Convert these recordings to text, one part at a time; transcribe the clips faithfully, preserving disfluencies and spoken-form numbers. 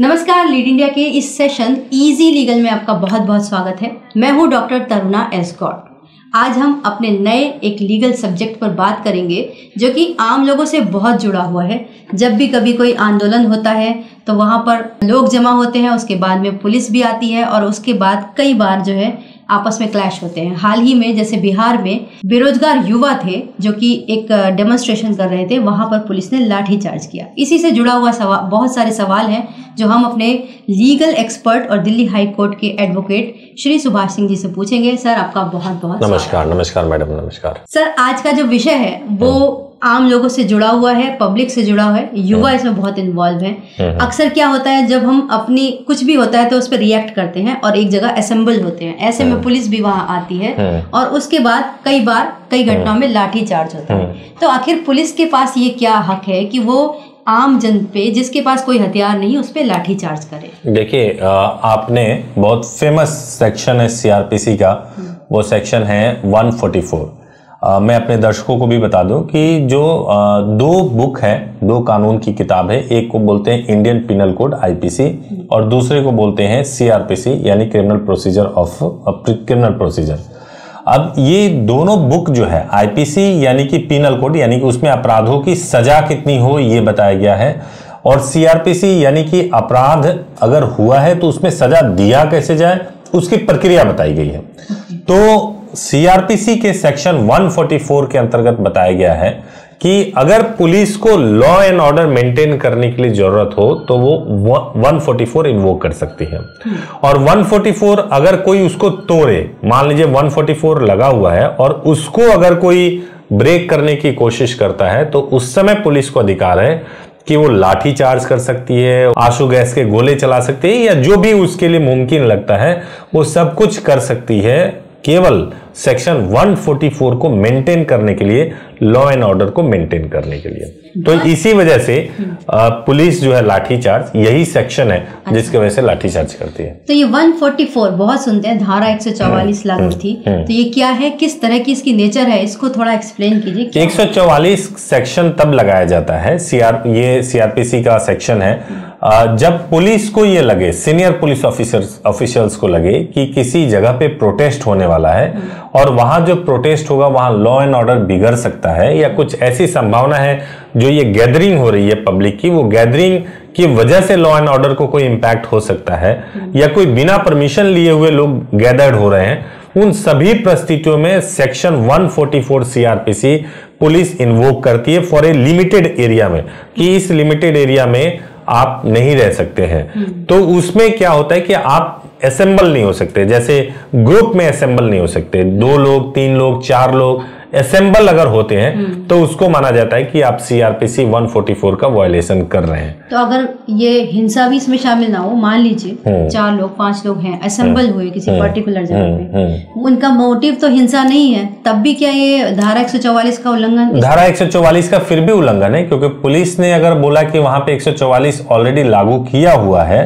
नमस्कार, lead India के इस सेशन इजी लीगल में आपका बहुत बहुत स्वागत है। मैं हूं डॉक्टर तरुणा एस्कॉर्ट। आज हम अपने नए एक लीगल सब्जेक्ट पर बात करेंगे जो कि आम लोगों से बहुत जुड़ा हुआ है। जब भी कभी कोई आंदोलन होता है तो वहां पर लोग जमा होते हैं, उसके बाद में पुलिस भी आती है और उसके बाद कई बार जो है आपस में क्लैश होते हैं। हाल ही में जैसे बिहार में बेरोजगार युवा थे जो कि एक डेमोन्स्ट्रेशन कर रहे थे, वहां पर पुलिस ने लाठीचार्ज किया। इसी से जुड़ा हुआ सवाल, बहुत सारे सवाल हैं जो हम अपने लीगल एक्सपर्ट और दिल्ली हाई कोर्ट के एडवोकेट श्री सुभाष सिंह जी से पूछेंगे। सर, आपका बहुत बहुत नमस्कार। नमस्कार मैडम, नमस्कार। सर, आज का जो विषय है वो आम लोगों से जुड़ा हुआ है, पब्लिक से जुड़ा हुआ है, युवा इसमें बहुत इन्वॉल्व है। अक्सर क्या होता है, जब हम अपनी कुछ भी होता है तो उस पर रिएक्ट करते हैं और एक जगह असेंबल होते हैं, ऐसे में पुलिस भी वहां आती है और उसके बाद कई बार कई घटनाओं में लाठीचार्ज होता है। तो आखिर पुलिस के पास ये क्या हक है कि वो आम जन पे, जिसके पास कोई हथियार नहीं, उस पर लाठीचार्ज करे? देखिए, आपने बहुत फेमस सेक्शन है सीआरपीसी का, वो सेक्शन है वन फोर्टी फोर। Uh, मैं अपने दर्शकों को भी बता दूं कि जो uh, दो बुक है, दो कानून की किताब है, एक को बोलते हैं Indian penal code I P C और दूसरे को बोलते हैं सी आर पी सी यानी criminal procedure of criminal procedure. अब ये दोनों बुक जो है, आई पी सी यानी कि पिनल कोड यानी कि उसमें अपराधों की सजा कितनी हो ये बताया गया है, और सी आर पी सी यानी कि अपराध अगर हुआ है तो उसमें सजा दिया कैसे जाए उसकी प्रक्रिया बताई गई है। तो सी आर पी सी के सेक्शन वन फोर्टी फोर के अंतर्गत बताया गया है कि अगर पुलिस को लॉ एंड ऑर्डर मेंटेन करने के लिए जरूरत हो तो वो वन फोर्टी फोर इन्वोक कर सकती है। और वन फोर्टी फोर अगर कोई उसको तोड़े, मान लीजिए वन फोर्टी फोर लगा हुआ है और उसको अगर कोई ब्रेक करने की कोशिश करता है तो उस समय पुलिस को अधिकार है कि वो लाठी चार्ज कर सकती है, आंसू गैस के गोले चला सकती है या जो भी उसके लिए मुमकिन लगता है वो सब कुछ कर सकती है, केवल सेक्शन वन फोर्टी फोर को मेंटेन करने के लिए, लॉ एंड ऑर्डर को मेंटेन करने के लिए। तो इसी वजह से पुलिस जो है लाठीचार्ज, यही सेक्शन है जिसके वजह से लाठीचार्ज करती है। तो ये वन फोर्टी फोर बहुत सुनते हैं, धारा एक सौ चौवालीस लागू थी, तो ये क्या है, किस तरह की इसकी नेचर है, इसको थोड़ा एक्सप्लेन कीजिए। एक सौ चौवालीस सेक्शन तब लगाया जाता है, सीआर ये सीआरपीसी का सेक्शन है, जब पुलिस को ये लगे, सीनियर पुलिस ऑफिसर्स ऑफिशियल्स को लगे कि किसी जगह पे प्रोटेस्ट होने वाला है और वहां जो प्रोटेस्ट होगा वहां लॉ एंड ऑर्डर बिगड़ सकता है या कुछ ऐसी संभावना है, जो ये गैदरिंग हो रही है पब्लिक की, वो गैदरिंग की वजह से लॉ एंड ऑर्डर को कोई इम्पैक्ट हो सकता है, या कोई बिना परमिशन लिए हुए लोग गैदर्ड हो रहे हैं, उन सभी परिस्थितियों में section one forty four C R P C police invoke करती है फॉर ए लिमिटेड एरिया में, कि इस लिमिटेड एरिया में आप नहीं रह सकते हैं। तो उसमें क्या होता है कि आप असेंबल नहीं हो सकते, जैसे ग्रुप में असेंबल नहीं हो सकते, दो लोग, तीन लोग, चार लोग असेंबल अगर होते हैं तो उसको माना जाता है कि आप C R P C one forty four का वायलेशन कर रहे हैं। तो अगर ये हिंसा भी इसमें शामिल ना हो, मान लीजिए चार लोग, पांच लोग हैं, असेंबल हुए किसी पर्टिकुलर जगह पे, उनका मोटिव तो हिंसा नहीं है, तब भी क्या ये धारा एक सौ चौवालीस का उल्लंघन? धारा एक सौ चौवालीस का फिर भी उल्लंघन है, क्योंकि पुलिस ने अगर बोला कि वहां पे एक सौ चौवालीस ऑलरेडी लागू किया हुआ है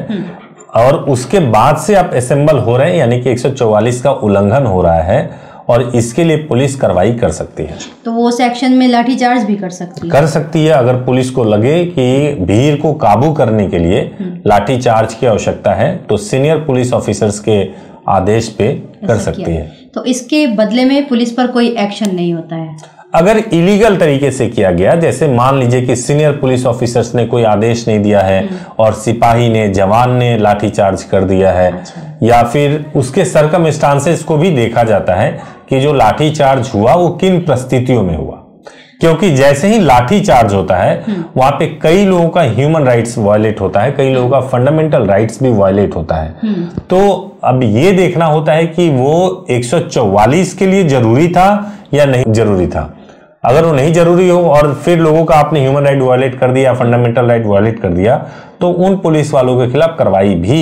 और उसके बाद से आप असेंबल हो रहे हैं, यानी कि एक सौ चौवालीस का उल्लंघन हो रहा है और इसके लिए पुलिस कार्रवाई कर सकती है। तो वो सेक्शन में लाठीचार्ज भी कर सकती है कर सकती है अगर पुलिस को लगे कि भीड़ को काबू करने के लिए लाठीचार्ज की आवश्यकता है तो सीनियर पुलिस ऑफिसर्स के आदेश पे कर सकती है। तो इसके बदले में पुलिस पर कोई एक्शन नहीं होता है अगर इलीगल तरीके से किया गया, जैसे मान लीजिए कि सीनियर पुलिस ऑफिसर्स ने कोई आदेश नहीं दिया है और सिपाही ने, जवान ने लाठीचार्ज कर दिया है। अच्छा। या फिर उसके सर्कमस्टांसेस को भी देखा जाता है कि जो लाठीचार्ज हुआ वो किन परिस्थितियों में हुआ, क्योंकि जैसे ही लाठीचार्ज होता है वहां पे कई लोगों का ह्यूमन राइट्स वायलेट होता है, कई लोगों का फंडामेंटल राइट्स भी वायलेट होता है। तो अब ये देखना होता है कि वो एक सौ चौवालीस के लिए जरूरी था या नहीं जरूरी था। अगर वो नहीं जरूरी हो और फिर लोगों का आपने ह्यूमन राइट वायलेट कर दिया, फंडामेंटल राइट वायलेट कर दिया, तो उन पुलिस वालों के खिलाफ कार्रवाई भी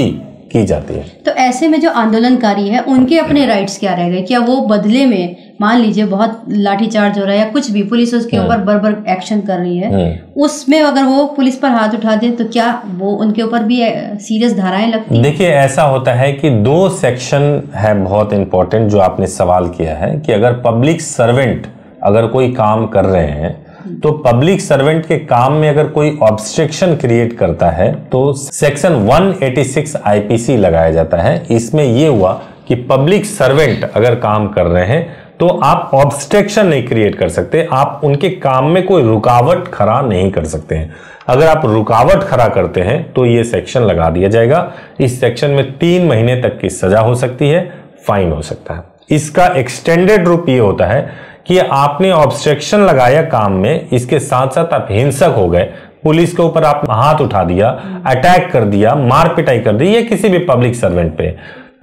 की जाती है। तो ऐसे में जो आंदोलनकारी है उनके अपने राइट्स क्या रह गए? क्या वो बदले में, मान लीजिए बहुत लाठीचार्ज हो रहा है या कुछ भी, पुलिस उसके ऊपर बर्बर एक्शन कर रही है, उसमें अगर वो पुलिस पर हाथ उठा दे तो क्या वो उनके ऊपर भी सीरियस धाराएं लगती हैं? देखिए, ऐसा होता है कि दो सेक्शन है बहुत इंपॉर्टेंट जो आपने सवाल किया है कि अगर पब्लिक सर्वेंट अगर कोई काम कर रहे हैं तो पब्लिक सर्वेंट के काम में अगर कोई ऑब्स्ट्रक्शन क्रिएट करता है तो सेक्शन एक सौ छियासी आईपीसी लगाया जाता है। इसमें यह हुआ कि पब्लिक सर्वेंट अगर काम कर रहे हैं तो आप ऑब्स्ट्रक्शन नहीं क्रिएट कर सकते, आप उनके काम में कोई रुकावट खड़ा नहीं कर सकते हैं। अगर आप रुकावट खड़ा करते हैं तो ये सेक्शन लगा दिया जाएगा। इस सेक्शन में तीन महीने तक की सजा हो सकती है, फाइन हो सकता है। इसका एक्सटेंडेड रूप ये होता है कि आपने ऑब्स्ट्रक्शन लगाया काम में, इसके साथ साथ आप हिंसक हो गए, पुलिस के ऊपर आप हाथ उठा दिया, अटैक कर दिया, मार पिटाई कर दी, या किसी भी पब्लिक सर्वेंट पे,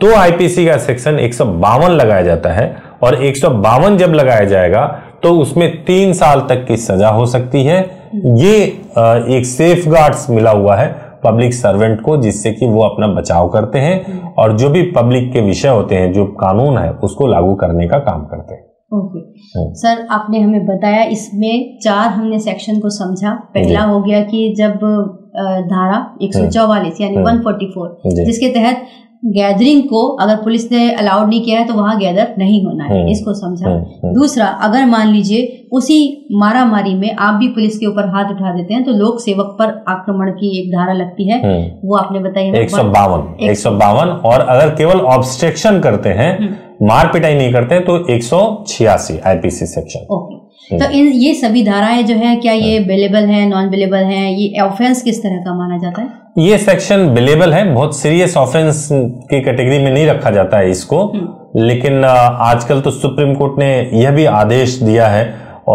तो आईपीसी का सेक्शन एक सौ बावन लगाया जाता है। और एक सौ बावन जब लगाया जाएगा तो उसमें तीन साल तक की सजा हो सकती है। ये एक सेफ गार्ड्स मिला हुआ है पब्लिक सर्वेंट को, जिससे कि वो अपना बचाव करते हैं और जो भी पब्लिक के विषय होते हैं, जो कानून है उसको लागू करने का काम करते हैं। Okay okay. सर आपने हमें बताया, इसमें चार हमने सेक्शन को समझा। पहला हो गया कि जब धारा एक सौ चौवालीस यानी एक सौ चौवालीस जिसके तहत गैदरिंग को अगर पुलिस ने अलाउड नहीं किया है तो वहाँ गैदर नहीं होना है, इसको समझा। दूसरा, अगर मान लीजिए उसी मारामारी में आप भी पुलिस के ऊपर हाथ उठा देते हैं तो लोक सेवक पर आक्रमण की एक धारा लगती है, वो आपने बताई है एक सौ बावन। और अगर केवल ऑब्स्ट्रक्शन करते हैं, मार पिटाई नहीं करते हैं, तो एक सौ छियासी आईपीसी सेक्शन। ओके, तो इन ये सभी धाराएं जो है, क्या ये बेलेबल है, नॉन बेलेबल है, ये ऑफेंस किस तरह का माना जाता है? ये सेक्शन बेलेबल है, बहुत सीरियस ऑफेंस की कैटेगरी में नहीं रखा जाता है इसको। लेकिन आजकल तो सुप्रीम कोर्ट ने यह भी आदेश दिया है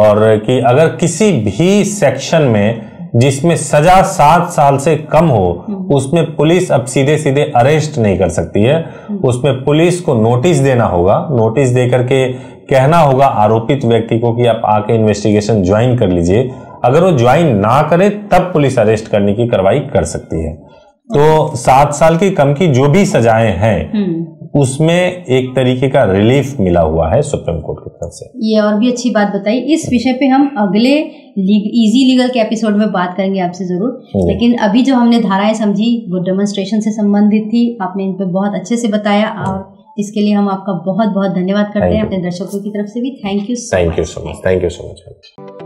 और कि अगर किसी भी सेक्शन में जिसमें सजा सात साल से कम हो, उसमें पुलिस अब सीधे सीधे अरेस्ट नहीं कर सकती है। उसमें पुलिस को नोटिस देना होगा, नोटिस दे करके कहना होगा आरोपित व्यक्ति को कि आप आके इन्वेस्टिगेशन ज्वाइन कर लीजिए। अगर वो ज्वाइन ना करे तब पुलिस अरेस्ट करने की कार्रवाई कर सकती है। तो सात साल की कम की जो भी सजाएं हैं उसमें एक तरीके का रिलीफ मिला हुआ है सुप्रीम कोर्ट की तरफ से। ये और भी अच्छी बात बताई। इस विषय पे हम अगले लीग, इजी लीगल के एपिसोड में बात करेंगे आपसे जरूर। लेकिन अभी जो हमने धाराएं समझी वो डेमोन्स्ट्रेशन से संबंधित थी, आपने इन पे बहुत अच्छे से बताया और इसके लिए हम आपका बहुत बहुत धन्यवाद करते हैं। अपने दर्शकों की तरफ से भी thank you. Thank you so much. Thank you so much.